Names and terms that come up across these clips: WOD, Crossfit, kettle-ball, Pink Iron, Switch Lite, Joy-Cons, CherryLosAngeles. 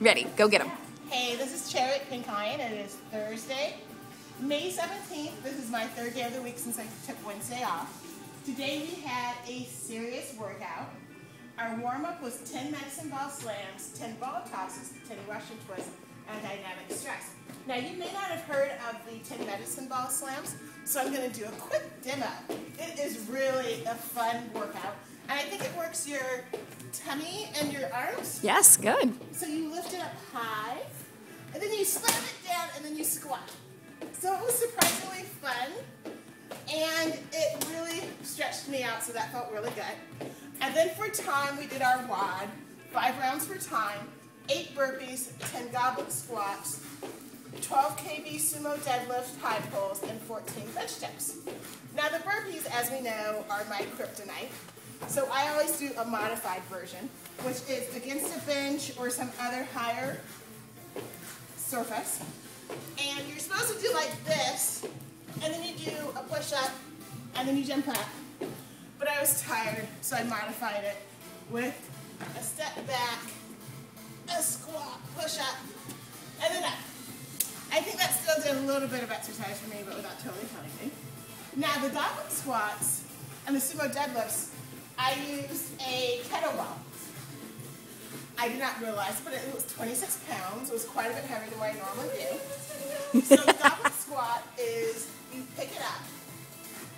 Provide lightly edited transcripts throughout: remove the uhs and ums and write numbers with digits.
Ready, go get them. Hey, this is Cher at Pink Iron, and it is Thursday, May 17th. This is my third day of the week since I took Wednesday off. Today we had a serious workout. Our warm-up was 10 medicine ball slams, 10 ball tosses, 10 Russian twists, and dynamic stress. Now you may not have heard of the 10 medicine ball slams, so I'm going to do a quick demo. It is really a fun workout, and I think it works your tummy and your arms. Yes, good. So you lift it up high, and then you slam it down, and then you squat. So it was surprisingly fun, and it really stretched me out, so that felt really good. And then for time, we did our WOD, 5 rounds for time, 8 burpees, 10 goblet squats, 12 kb sumo deadlift high pulls, and 14 bench steps. Now the burpees, as we know, are my kryptonite, so I always do a modified version, which is against a bench or some other higher surface. And you're supposed to do like this, and then you do a push-up, and then you jump up. But I was tired, so I modified it with a step back, a squat, push-up, and then up. I think that still did a little bit of exercise for me, but without totally killing me. Now the goblet squats and the sumo deadlifts, I used a kettlebell. I did not realize, but it was 26 pounds. It was quite a bit heavier than what I normally do. So the goblet squat is you pick it up,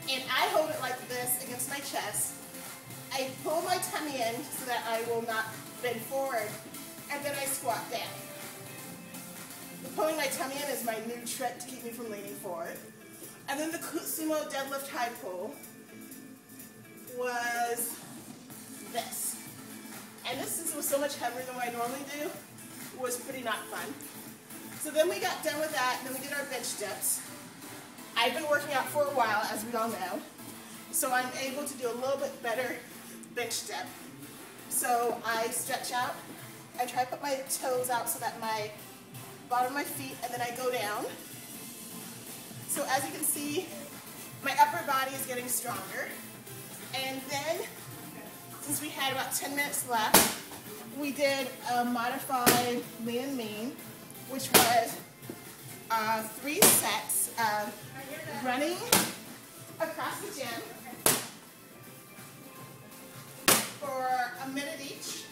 and I hold it like this against my chest. I pull my tummy in so that I will not bend forward, and then I squat down. Pulling my tummy in is my new trick to keep me from leaning forward. And then the sumo deadlift high pull was this. And this, since it was so much heavier than what I normally do, was pretty not fun. So then we got done with that, and then we did our bench steps. I've been working out for a while, as we all know, so I'm able to do a little bit better bench step. So I stretch out, I try to put my toes out so that my bottom of my feet, and then I go down. So as you can see, my upper body is getting stronger. And then, since we had about 10 minutes left, we did a modified lean and mean, which was 3 sets of running across the gym for a minute each.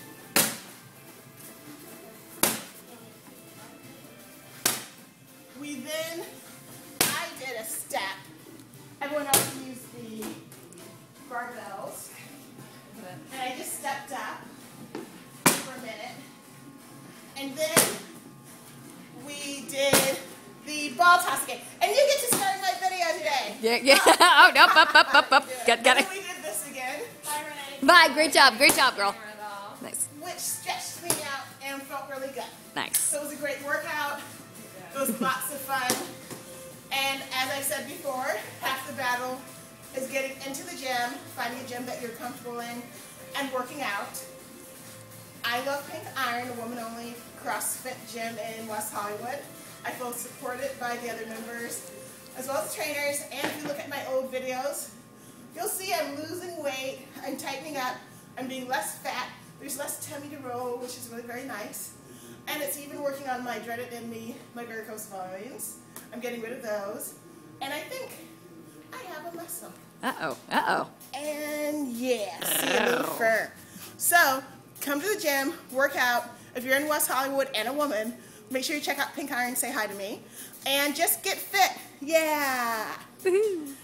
We then, I did a step. Everyone else used the barbells. And I just stepped up for a minute. And then we did the ball toss again. And you get to start my video today. Yeah. Oh, no, up. Got it. We did this again. Bye, Renee. Bye, great job, girl. Nice. Which stretched me out and felt really good. Nice. So it was a great workout. It was lots of fun, and as I said before, half the battle is getting into the gym, finding a gym that you're comfortable in, and working out. I love Pink Iron, a woman-only CrossFit gym in West Hollywood. I feel supported by the other members, as well as trainers, and if you look at my old videos, you'll see I'm losing weight, I'm tightening up, I'm being less fat, there's less tummy to roll, which is really very nice. And it's even working on my dreaded enemy, my varicose veins. I'm getting rid of those. And I think I have a muscle. Uh-oh. And yeah, see a little fur. So, come to the gym, work out. If you're in West Hollywood and a woman, make sure you check out Pink Iron, say hi to me. And just get fit. Yeah. Woohoo.